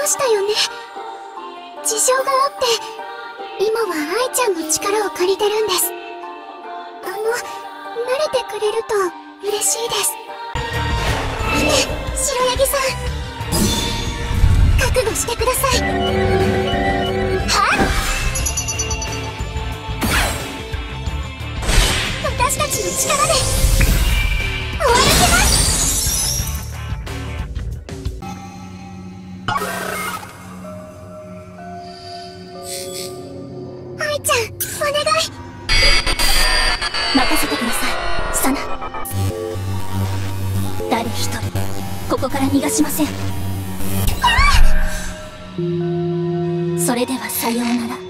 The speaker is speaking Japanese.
ましたよね。事情があって今は愛ちゃんの力を借りてるんです。慣れてくれると嬉しいです。待て、白ヤギさん、覚悟してください。私たちの力で終わらせます。愛ちゃん、お願い、任せてください、サナ。誰一人ここから逃がしません。それではさようなら。